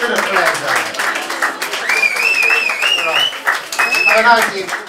It's been a pleasure. Have a nice evening.